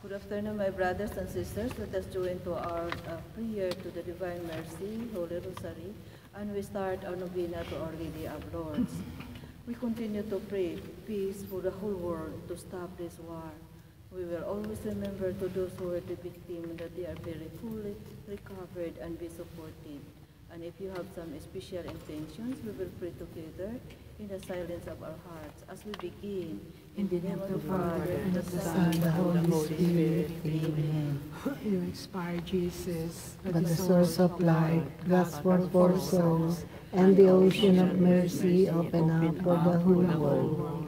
Good afternoon, my brothers and sisters. Let us join to our prayer to the Divine Mercy, Holy Rosary, and we start our novena to Our Lady of Lourdes. We continue to pray peace for the whole world, to stop this war. We will always remember to those who are the victim that they are very fully recovered and be supported. And if you have some special intentions, we will pray together in the silence of our hearts as we begin. In the name of the Father, and of the Son, and the Holy Spirit. Amen. You inspire Jesus, but the source of light, God's word for souls, and the ocean of mercy open up for the whole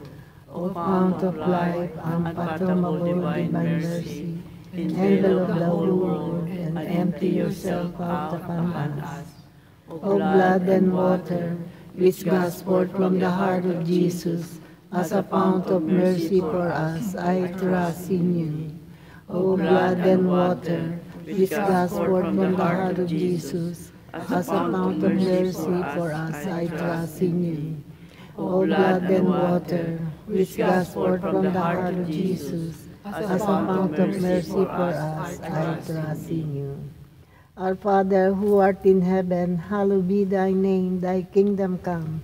world. O fount of life, unfathomable divine mercy, envelop the whole world and empty yourself out upon us. O blood and water, which gush forth from the heart of Jesus, as a fount of mercy for us, I trust in you. O blood and water, which gush forth from the heart of Jesus, as a fount of mercy for us, I trust in you. O blood and water, which gush forth from the heart of Jesus, as a fount of mercy for us, I trust in you. Our Father, who art in heaven, hallowed be thy name, thy kingdom come.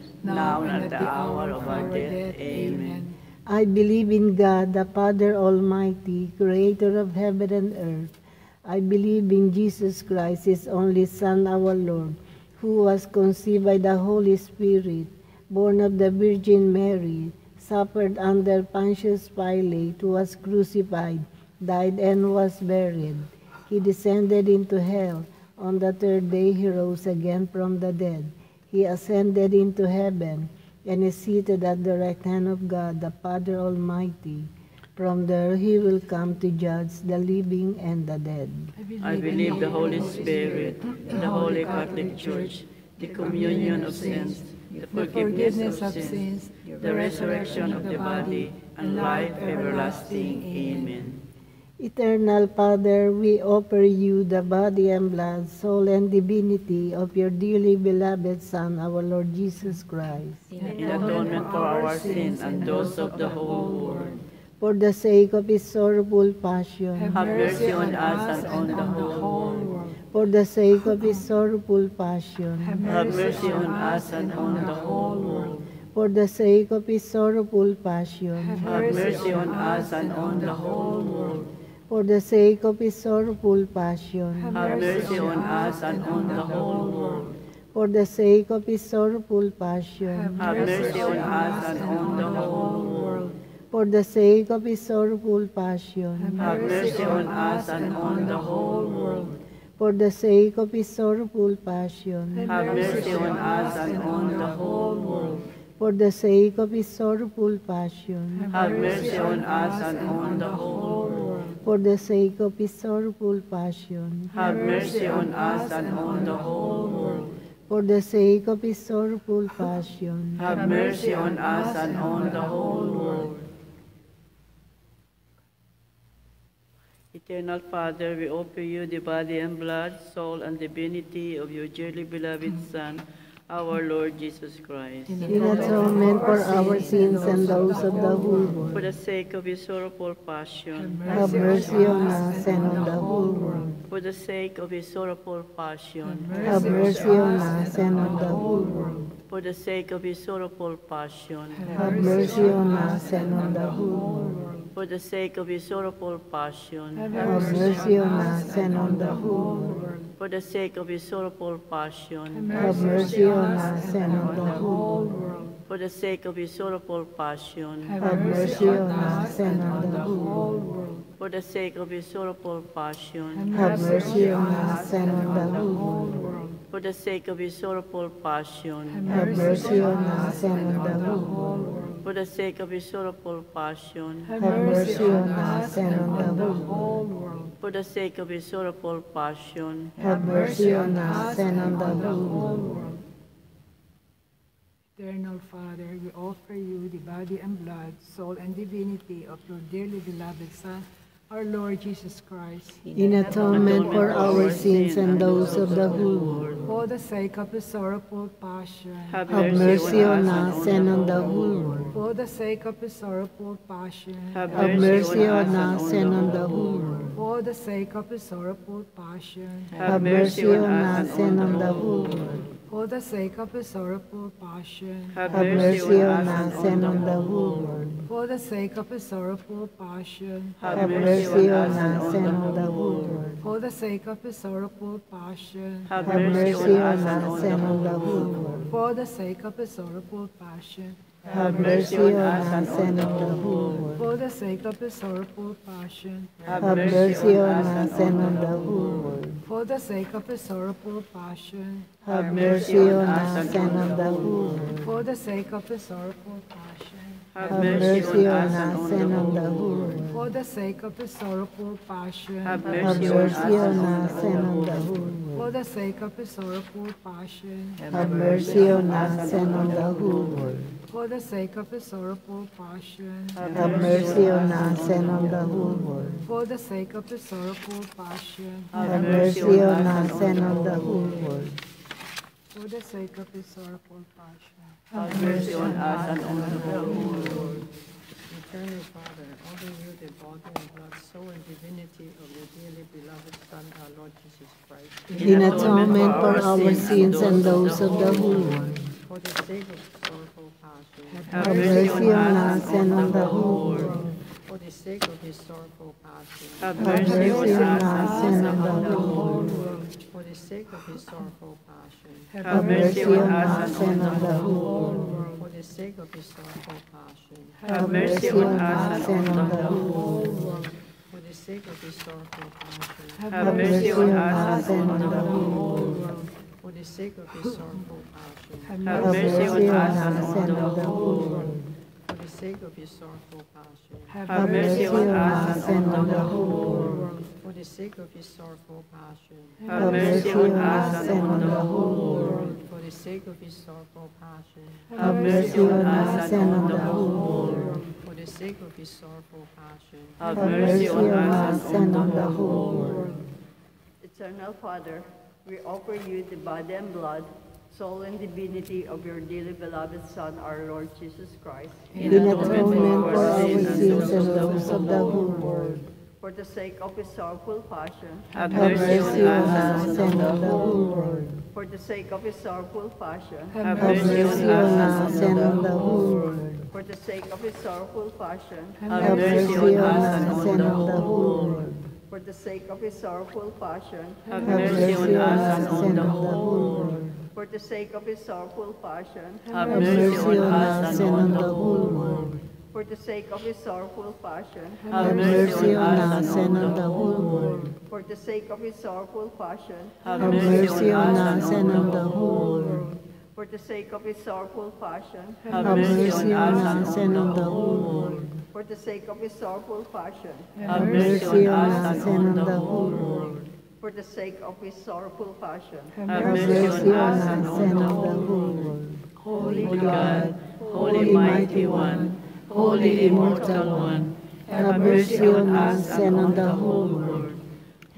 now and at the hour of our death. Amen. I believe in God, the Father Almighty, creator of heaven and earth. I believe in Jesus Christ, his only Son, our Lord, who was conceived by the Holy Spirit, born of the Virgin Mary, suffered under Pontius Pilate, was crucified, died, and was buried. He descended into hell. On the third day he rose again from the dead. He ascended into heaven and is seated at the right hand of God, the Father Almighty. From there he will come to judge the living and the dead. I believe the Holy Spirit, the Holy Catholic Church, the communion of saints, the forgiveness of sins, the resurrection of the body, and life everlasting. Amen. Eternal Father, we offer you the body and blood, soul and divinity of your dearly beloved Son, our Lord Jesus Christ, in atonement for our sins and those of the whole world. For the sake of his sorrowful passion, have mercy on us and on the whole world. For the sake of his sorrowful passion, have mercy on us and on the whole world. For the sake of his sorrowful passion, have mercy on us and on the whole world. For the sake of his sorrowful passion, have mercy on us and on the whole world. For the sake of his sorrowful passion, have mercy on us and on the whole world. For the sake of his sorrowful passion, have mercy on us and on the whole world. For the sake of his sorrowful passion, have mercy on us and on the whole world. For the sake of his sorrowful passion, have mercy on us and on the whole world. For the sake of his sorrowful passion, have mercy on us and on the whole world. For the sake of his sorrowful passion, have mercy on us and on the whole world. Eternal Father, we offer you the body and blood, soul and divinity of your dearly beloved Son, our Lord Jesus Christ, in atonement for our sins and those of the whole world. For the sake of his sorrowful passion, have mercy on us and on the whole world. For the sake of his sorrowful passion, have mercy on us and on the whole world. For the sake of his sorrowful passion, have mercy on us and on the whole world. For the sake of his sorrowful passion, have mercy on us and on the whole world. For the sake of his sorrowful passion, have mercy on us and on the whole world. For the sake of his sorrowful passion, have mercy on us and on the whole world. For the sake of his sorrowful passion, have mercy on us and on the whole world. For the sake of his sorrowful passion, have mercy on us and on the whole world. For the sake of his sorrowful passion, have mercy on us and on the whole world. For the sake of his sorrowful passion, have mercy on us and on the whole world. Eternal Father, we offer you the body and blood, soul and divinity of your dearly beloved Son, our Lord Jesus Christ, in atonement for our sins and those of the whole world. For the sake of his sorrowful passion, have mercy on us and on the whole world. For the sake of his sorrowful passion, have mercy on us and on the whole world. For the sake of his sorrowful passion, have mercy on us and on the whole world. For the sake of his sorrowful passion, have mercy on us and on the whole world. For the sake of his sorrowful passion, have mercy on us and on the whole world. For the sake of his sorrowful passion, have mercy on us and on the whole world. For the sake of his sorrowful passion, have mercy on us and on the whole world. For the sake of his sorrowful passion, have mercy on us and on the whole world. For the sake of his sorrowful passion, have mercy on us and on the whole world. For the sake of his sorrowful passion, have mercy on us and on the whole world. For the sake of his sorrowful passion, have mercy on us and on the whole world. For the sake of his sorrowful passion, have mercy on us and on the whole world. For the sake of his sorrowful passion, have mercy on us and on the whole world. For the sake of his sorrowful passion, have mercy on us and on the whole world. For the sake of his sorrowful passion, have mercy on us and on the whole world. Eternal Father, offer you the body and blood, soul and divinity of your dearly beloved Son, our Lord Jesus Christ, in atonement for our sins and those of the whole world. For the sake of sorrowful passion, have mercy on us and on the whole world. For the sake of his sorrowful passion, have mercy on us and on the whole world. For the sake of his sorrowful passion, have mercy on us and on the whole world. For the sake of his sorrowful passion, have mercy on us and on the whole world. For the sake of his sorrowful passion, have mercy on us and on the whole world. For the sake of his sorrowful passion, have mercy on us and on the whole world. For the sake of his sorrowful passion, have mercy on us and on the whole world. For the sake of his sorrowful passion, have mercy on us and on the whole world. For the sake of his sorrowful passion, have mercy on us and on the whole world. For the sake of his sorrowful passion, have mercy on us and on the whole world. Eternal Father, we offer you the body and blood, soul and divinity of your dearly beloved Son, our Lord Jesus Christ, in atonement for our sins and those of the whole world. For the sake of his sorrowful passion, have mercy on us and on the whole world. For the sake of his sorrowful passion, have mercy on us and on the whole world. For the sake of his sorrowful passion, have mercy on us and on the whole world. For the sake of his sorrowful passion, have mercy on us and on the whole world. For the sake of his sorrowful passion, have mercy on us and on the whole world. For the sake of his sorrowful passion, have mercy on us and on the whole world. For the sake of his sorrowful passion, have mercy on us and on the whole world. For the sake of his sorrowful passion, have mercy on us and on the whole world. For the sake of his sorrowful passion, have mercy on us and on the whole world. For the sake of his sorrowful passion, have mercy on us and on the whole world. Holy God, Holy Mighty One, Holy Immortal One, have mercy on us and on the whole world.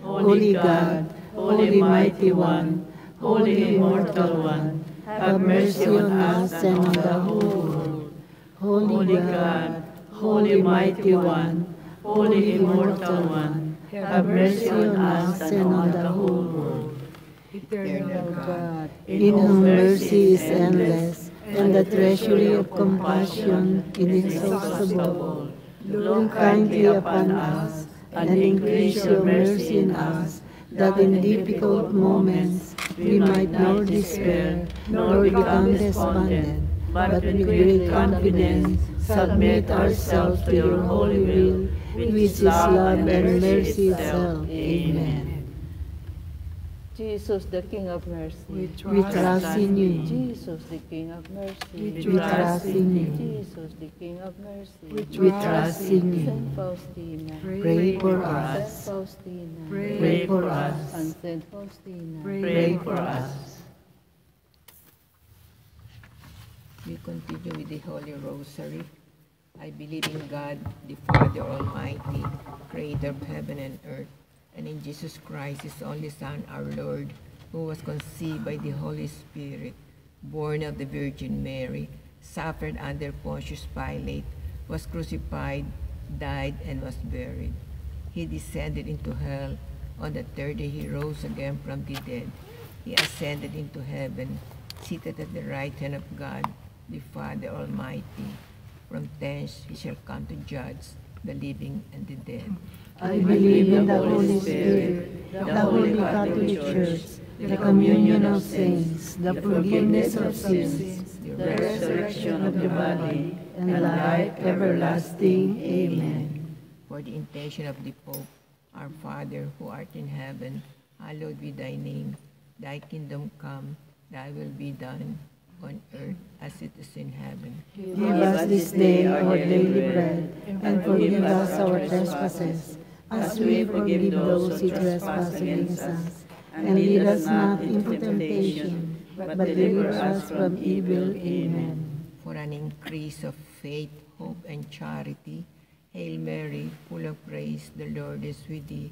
Holy God, Holy Mighty One, Holy Immortal One, have mercy on us and on the whole world. Holy God, Holy Mighty One, Holy Immortal One, have mercy on us and on the whole world. Eternal God, in whom mercy is endless, and the treasury of compassion inexhaustible, look kindly upon us, and increase your mercy in us, that in difficult moments we might not despair, nor become despondent, but with great confidence submit ourselves to your holy will. We which is love and mercy itself. Amen. Jesus, the King of mercy, we trust in you. Jesus, the King of mercy, we trust in you. Jesus, the King of mercy, we trust in you. St. Faustina, pray for us. St. Faustina, pray for us. And St. Faustina, pray for us. We continue with the Holy Rosary. I believe in God, the Father Almighty, Creator of heaven and earth, and in Jesus Christ, His only Son, our Lord, who was conceived by the Holy Spirit, born of the Virgin Mary, suffered under Pontius Pilate, was crucified, died, and was buried. He descended into hell. On the third day, He rose again from the dead. He ascended into heaven, seated at the right hand of God, the Father Almighty. From thence He shall come to judge the living and the dead. I believe in the Holy Spirit, the Holy Catholic Church, the communion of saints, the forgiveness of sins, the resurrection of the body, and life everlasting. Amen. For the intention of the Pope, our Father, who art in heaven, hallowed be thy name. Thy kingdom come, thy will be done, on earth as it is in heaven. Give us this day our daily bread, and forgive us our trespasses, as we forgive those who trespass against us. And lead us not into temptation, but deliver us from evil. Amen. For an increase of faith, hope, and charity, Hail Mary, full of grace, the Lord is with thee.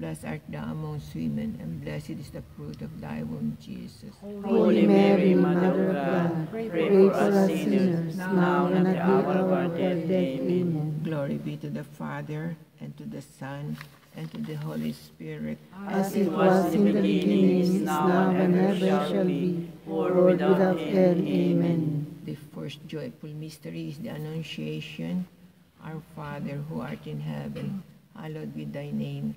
Blessed art thou amongst women, and blessed is the fruit of thy womb, Jesus. Holy Mary, Mother of God, pray for us sinners, now and at the hour of our death. Amen. Glory be to the Father, and to the Son, and to the Holy Spirit, as it was in the beginning, is now, and ever shall be, world without end. Amen. The first joyful mystery is the Annunciation. Our Father, who art in heaven, hallowed be thy name.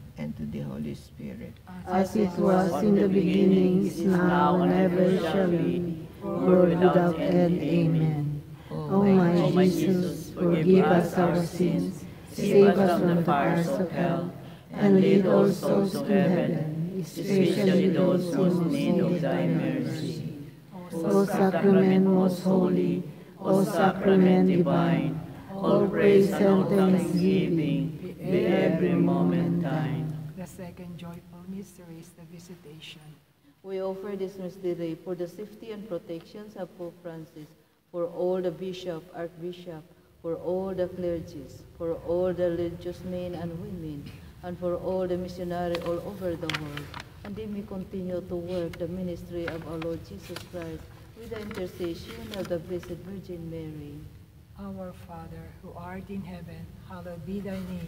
and to the Holy Spirit. As it was in the beginning, is now, and ever shall be, world without end. Amen. O my Jesus, forgive us our sins, save us from the fires of hell, and lead all souls to heaven, especially those most in need of thy mercy. O sacrament most holy, O sacrament divine, all praise and thanksgiving be every moment thine. The second joyful mystery is the Visitation. We offer this mystery for the safety and protections of Pope Francis, for all the bishop, archbishop, for all the clergies, for all the religious men and women, and for all the missionaries all over the world, and they may continue to work the ministry of our Lord Jesus Christ with the intercession of the Blessed Virgin Mary. Our Father, who art in heaven, hallowed be thy name.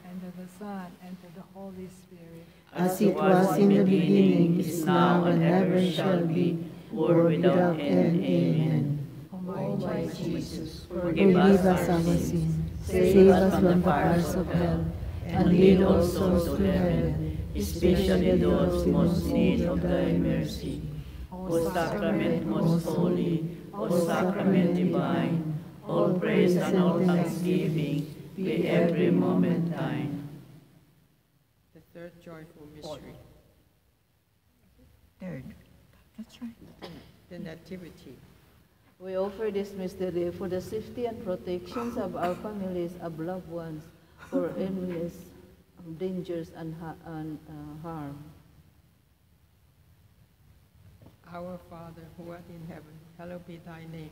and to the Son, and to the Holy Spirit. As it was in the beginning, is now, and ever shall be, world without end. Amen. O my Jesus, forgive us our sins, save us from the fires of hell, and lead all souls to heaven, especially those most in need of thy mercy. O sacrament most holy, O sacrament divine, all praise and all thanksgiving be every moment thine. The third joyful mystery. Third. That's right. The Nativity. We offer this mystery for the safety and protections of our families, of loved ones, for enemies, dangers, and harm. Our Father, who art in heaven, hallowed be thy name.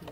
thee.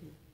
thee.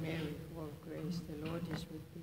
Mary, full of grace, the Lord is with thee.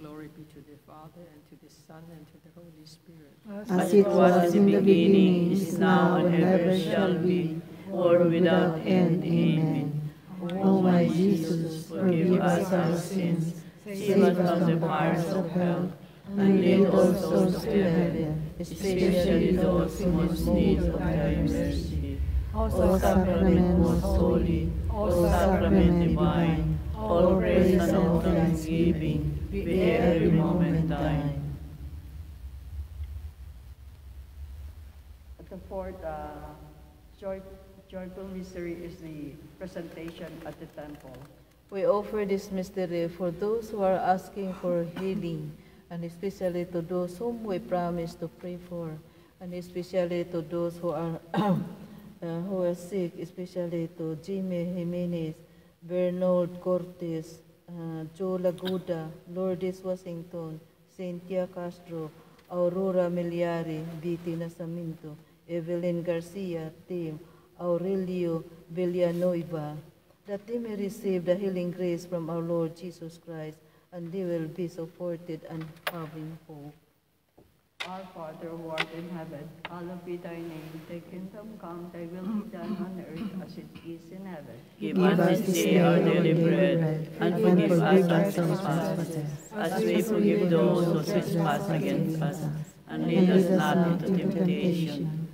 Glory be to the Father, and to the Son, and to the Holy Spirit. As it was in the beginning, is now, and ever shall be, world without end. Amen. O my Jesus, forgive us our sins, save us from the fires of hell, and lead all souls to heaven, especially those who most need of thy mercy. O Sacrament most holy, O Sacrament divine, all praise and all thanksgiving, we every moment thine. The fourth joyful mystery is the presentation at the temple. We offer this mystery for those who are asking for healing, and especially to those whom we promise to pray for, and especially to those who are who are sick, especially to Jimmy Jimenez, Bernard Cortes, Joe Laguda, Lourdes Washington, Cynthia Castro, Aurora Miliari, D.T. Nasaminto, Evelyn Garcia team, Aurelio Villanova, that they may receive the healing grace from our Lord Jesus Christ, and they will be supported and having hope. Our Father who art in heaven, hallowed be thy name. Thy kingdom come, thy will be done on earth as it is in heaven. Give us this day our daily bread, and forgive us our trespasses, as we forgive those who trespass against us. And lead us not into temptation,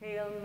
Hail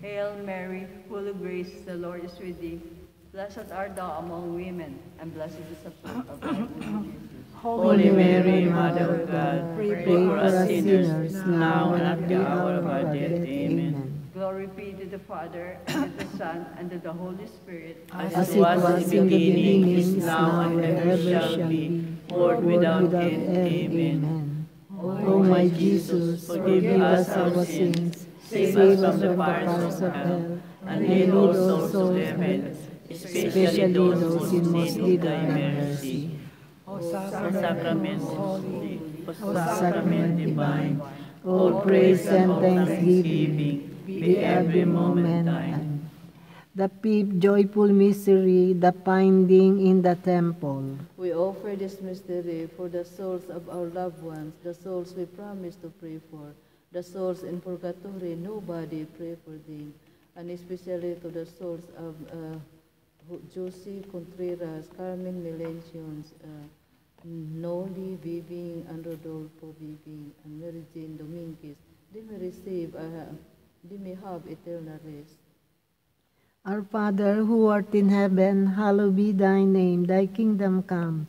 Hail Mary, full of grace, the Lord is with thee. Blessed art thou among women, and blessed is the fruit of thy womb, Jesus. Holy Mary, Mother of God, pray for us sinners, now and at the hour of our death. Amen. Glory be to the Father, and to the Son, and to the Holy Spirit, as it was in the beginning, is now, and ever shall be, world without end. Amen. O my Jesus, forgive us our sins, save us from the fires of hell, and lead all souls to heaven, especially those in most need of thy mercy. O sacrament holy, O sacrament divine, all praise and thanksgiving be every moment thine. The fifth joyful mystery, the finding in the temple. We offer this mystery for the souls of our loved ones, the souls we promised to pray for, the souls in purgatory, nobody pray for them, and especially to the souls of Jose Contreras, Carmen Melanchions, Noli Vivian, and Rodolfo Vivin, and Mary Jane Dominguez. They may receive they may have eternal rest. Our Father, who art in heaven, hallowed be thy name. Thy kingdom come.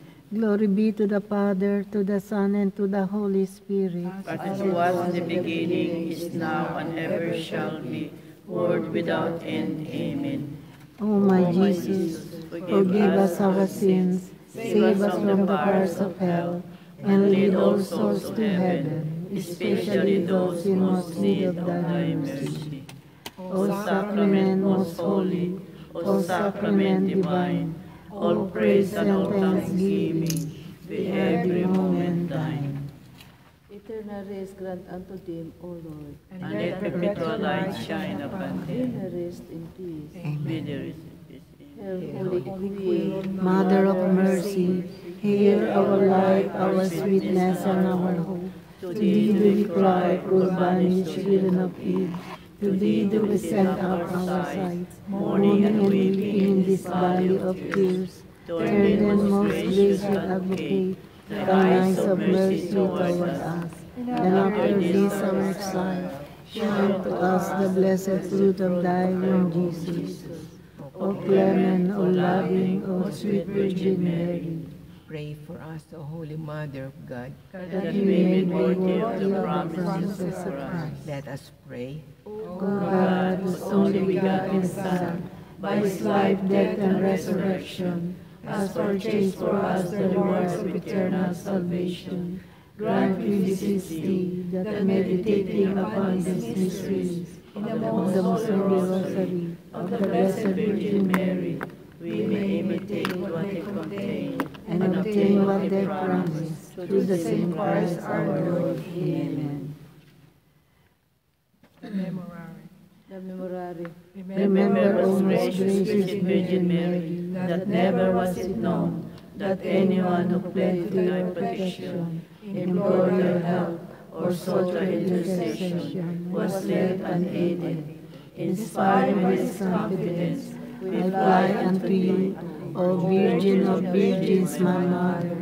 Glory be to the Father, to the Son, and to the Holy Spirit. As it was in the beginning, is now, and ever shall be, world without end. Amen. O my Jesus, forgive us our sins, save us from the fires of hell, and lead all souls to heaven, especially those in most need of thy mercy. O sacrament most holy, O sacrament divine, all praise and all thanksgiving be every moment thine. Eternal rest grant unto them, O Lord, and let perpetual light shine upon them. May they rest in peace. May they rest in peace. Holy Queen, Mother of mercy, hear our life, our sweetness, and our hope. To thee do we cry, poor banished children of Eve. To thee do we send up our sighs, mourning and weeping in this valley of tears. Turn then, most gracious Advocate, thine eyes of mercy toward us, and after this our exile, shine to us the blessed fruit of thy womb, Jesus. O clement, O loving, O sweet Virgin Mary, pray for us, O Holy Mother of God, that we may be worthy of the promises of Christ. Let us pray. O God, whose only begotten Son, by his life, death, and resurrection, has purchased for us the rewards of eternal salvation, grant, we beseech thee, that meditating upon these mysteries of the most holy Rosary of the Blessed Virgin Mary, we may imitate what they contain, and obtain what they promise, through the same Christ our Lord. Amen. The Memorare. The Memorare. Remember, O most gracious Virgin Mary, that never was it known that anyone who pled to thy protection, implored your help, or sought thy intercession, was left unaided. Inspired with this confidence, we fly unto you, O Virgin of Virgins, my Mother,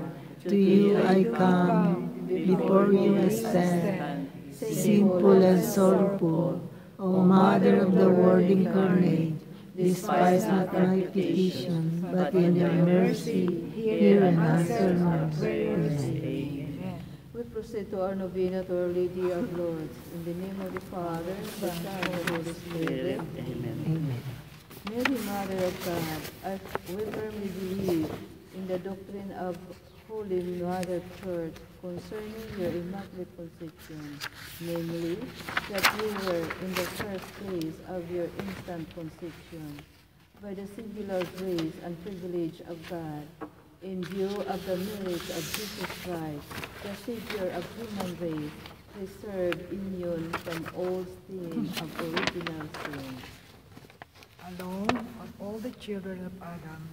to you I come, before you I stand, sinful and sorrowful. O Mother of the Word incarnate, despise not my petition, but in your mercy hear and answer my prayers. Amen. We proceed to our novena to Our Lady of Lourdes. In the name of the Father, the Son, and the Holy Spirit. Amen. Amen. Mary, Mother of God, we firmly believe in the doctrine of Holy Mother Church concerning your Immaculate Conception, namely, that you were in the first place of your instant conception, by the singular grace and privilege of God, in view of the merits of Jesus Christ, the Savior of human race, preserved immune from all stain of original sin. Alone of all the children of Adam,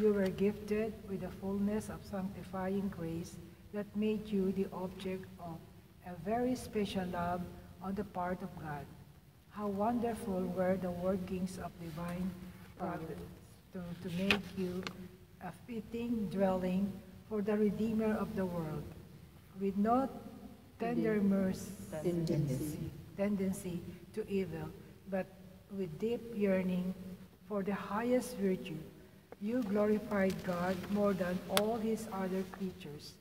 you were gifted with the fullness of sanctifying grace that made you the object of a very special love on the part of God. How wonderful were the workings of divine providence to make you a fitting dwelling for the Redeemer of the world. With no tender mercy tendency to evil, but with deep yearning for the highest virtue, you glorified God more than all his other creatures.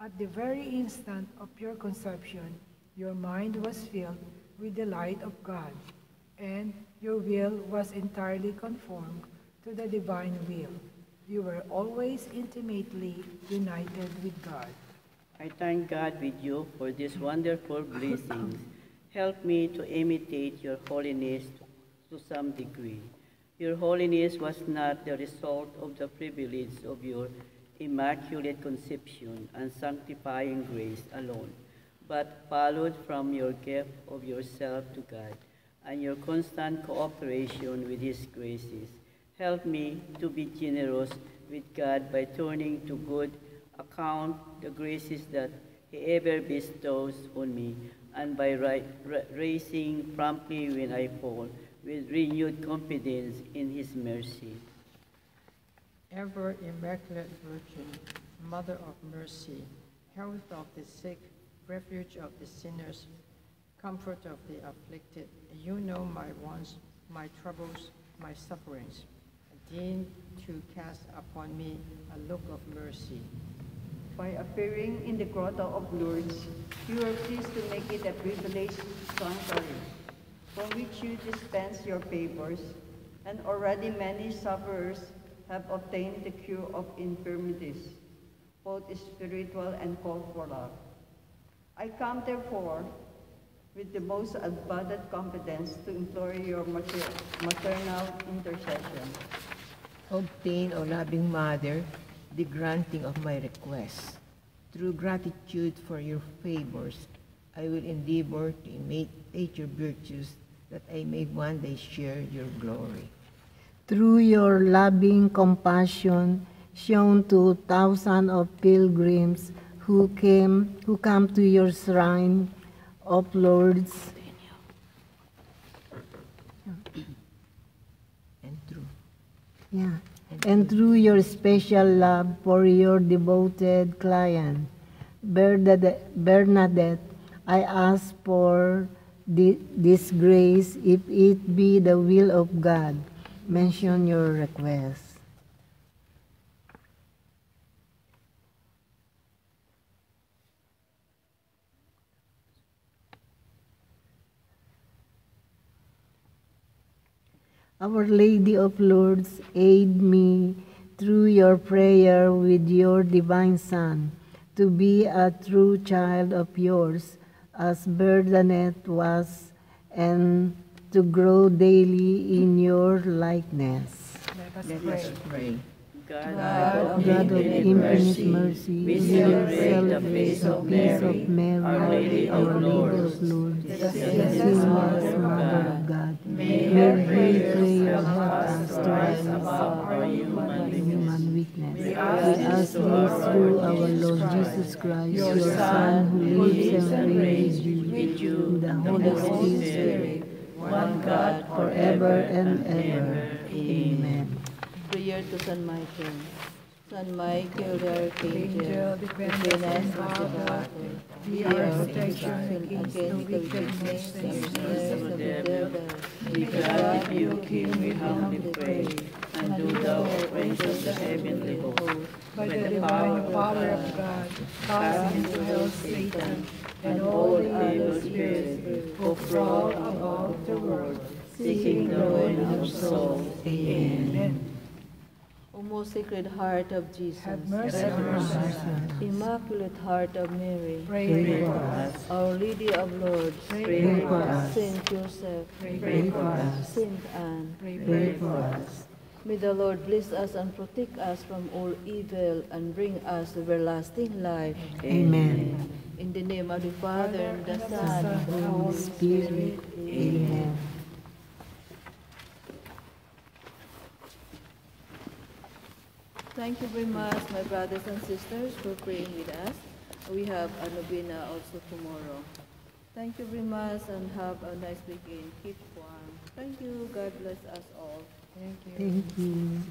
At the very instant of your conception, your mind was filled with the light of God, and your will was entirely conformed to the divine will. You were always intimately united with God. I thank God with you for these wonderful blessings. Help me to imitate your holiness to some degree. Your holiness was not the result of the privilege of your Immaculate Conception and sanctifying grace alone, but followed from your gift of yourself to God and your constant cooperation with His graces. Help me to be generous with God by turning to good account the graces that He ever bestows on me, and by raising promptly when I fall with renewed confidence in His mercy. Ever Immaculate Virgin, Mother of Mercy, health of the sick, refuge of the sinners, comfort of the afflicted, you know my wants, my troubles, my sufferings. Deign to cast upon me a look of mercy. By appearing in the grotto of Lourdes, you are pleased to make it a privileged sanctuary, from which you dispense your favors, and already many sufferers have obtained the cure of infirmities, both spiritual and corporal. I come, therefore, with the most abundant confidence to implore your maternal intercession. Obtain, O loving Mother, the granting of my request. Through gratitude for your favors, I will endeavor to imitate your virtues, that I may one day share your glory. Through your loving compassion shown to thousands of pilgrims who come to your shrine of Lourdes, and through your special love for your devoted client, Bernadette, I ask for this grace, if it be the will of God. Mention your request. Our Lady of Lourdes, aid me through your prayer with your divine Son to be a true child of yours, as Bernadette was, and to grow daily in your likeness. Let us pray. God of infinite mercy, we celebrate the face of Mary, Our Lady of Lourdes, the sinless Mother of God. May her prayers help us to rise above our human weakness. We ask this through our Lord Jesus Christ, your Son, who lives and reigns with you in the Holy Spirit, one God, forever and ever. Amen. Prayer to San Michael. San Michael, the Archangel, defend us from the water. Be our protection against the wickedness and snares of the devil. Be glad if you, King, we humbly pray, and do thou, Prince of the heavenly host, by the divine power of God, cast into hell Satan and all the evil spirits who prowl about the world, seeking the ruin of souls. Amen. O most Sacred Heart of Jesus, have mercy on us. Immaculate Heart of Mary, pray for us. Our Lady of Lourdes, pray for us. Saint Joseph, pray for us. Saint Anne, pray for us. May the Lord bless us and protect us from all evil, and bring us everlasting life. Amen. In the name of the Father, and the Son, and the Holy Spirit. Amen. Thank you very much, my brothers and sisters, for praying with us. We have a novena also tomorrow. Thank you very much, and have a nice weekend. Keep warm. Thank you. God bless us all. Thank you. Thank you.